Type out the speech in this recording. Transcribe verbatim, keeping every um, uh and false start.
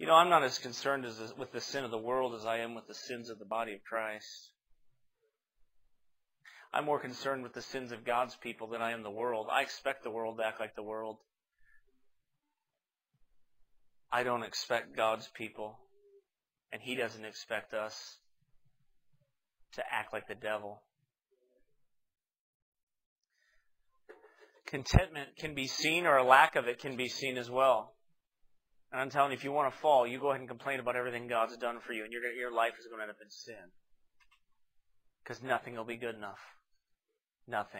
You know, I'm not as concerned as this, with the sin of the world as I am with the sins of the body of Christ. I'm more concerned with the sins of God's people than I am the world. I expect the world to act like the world. I don't expect God's people, and He doesn't expect us to act like the devil. Contentment can be seen, or a lack of it can be seen as well. And I'm telling you, if you want to fall, you go ahead and complain about everything God's done for you, and your, your life is going to end up in sin. Because nothing will be good enough. Nothing.